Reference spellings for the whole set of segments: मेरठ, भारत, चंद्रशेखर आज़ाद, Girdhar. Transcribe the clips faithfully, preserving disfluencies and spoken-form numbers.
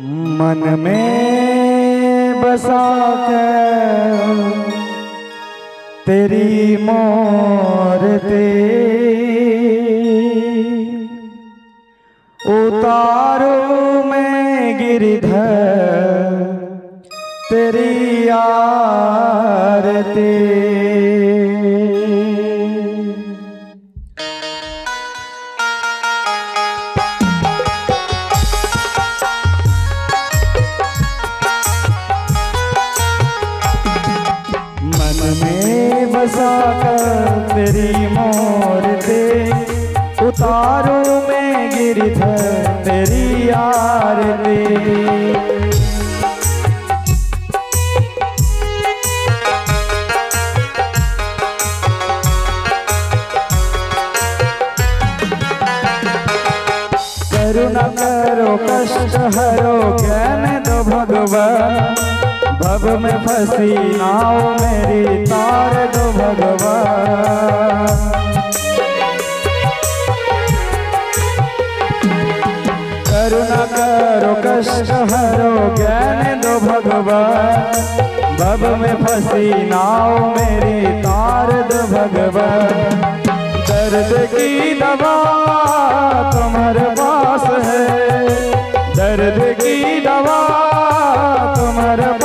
मन में बसा कर तेरी मूर्ति उतारूं मैं गिरधर तेरी आरती। तेरी मूर्ति उतारूं मैं गिरधर तेरी आरती। करुणा करो कष्ट हरो ज्ञान दो भगवान, भव में फंसी नाव मेरी तार दो भगवान। करुणा करो कष्ट हरो ज्ञान दो भगवान, भव में फंसी नाव मेरी तार दो भगवान। दर्द की दवा तुम्हारे पास है, दर्द की दवा तुम्हारे पास,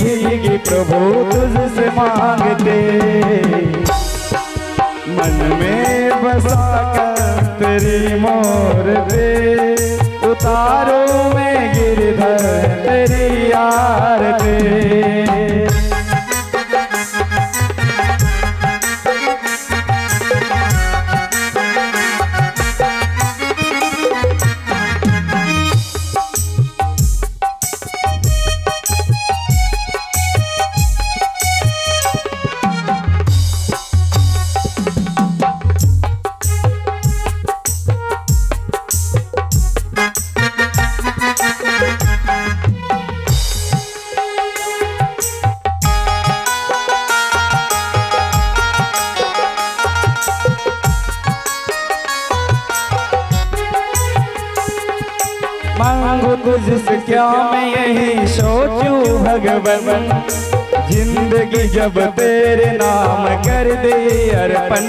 भीगी प्रभु तुझसे मांगते। मन में बसा कर तेरी मूर्ति उतारो मैं गिरधर तेरी आरती। मांगू तुझसे क्या मैं यही सोचूं भगवन, जिंदगी जब तेरे नाम कर दे अर्पण।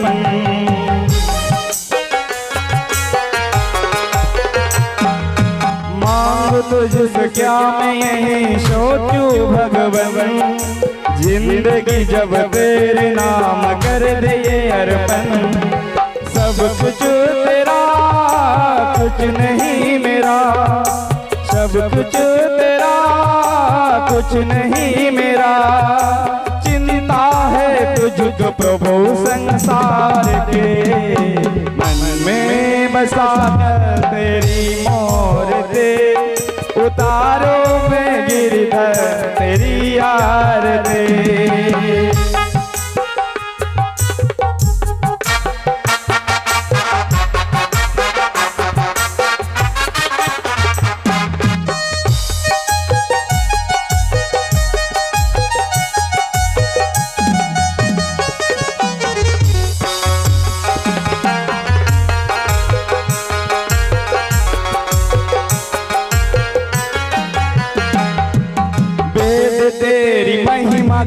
मांगू तुझसे क्या मैं यही सोचूं भगवन, जिंदगी जब तेरे नाम कर दे अर्पण। सब कुछ तेरा कुछ नहीं मेरा, सब कुछ तेरा कुछ नहीं मेरा। चिंता है तुझको प्रभु संसार के, मन में बसा तेरी मूर्ति उतारो मैं गिरधर तेरी आरती।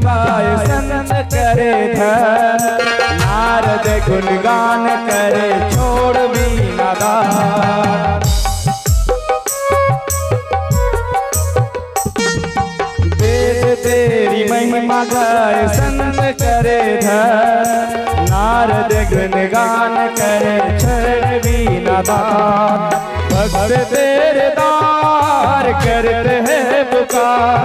गाए संत करे था नारद गुणगान करे छोड़ वीणा दान। वेद तेरी महिमा गाए संत करे था नारद गुणगान करे छोड़ वीणा दान। भक्त तेरे दार करते हैं पुकार,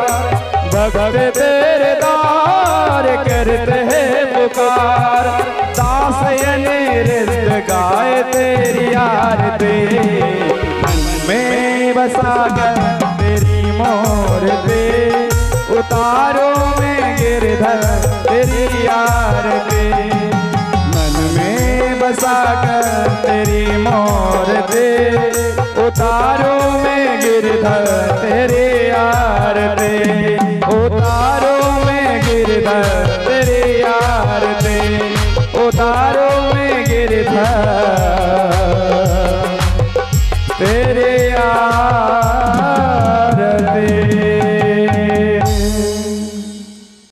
भगत तेरे दार करते हैं पुकार। दास अनेरे गाए तेरी आरती। मन में बसा कर तेरी मूर्ति उतारो मैं गिरधर तेरी आरती। मन में बसा कर तेरी मूर्ति उतारो मैं गिरधर तेरी आरती। उतारो मैं गिरधर तेरी आरती, उतारो मैं गिरधर।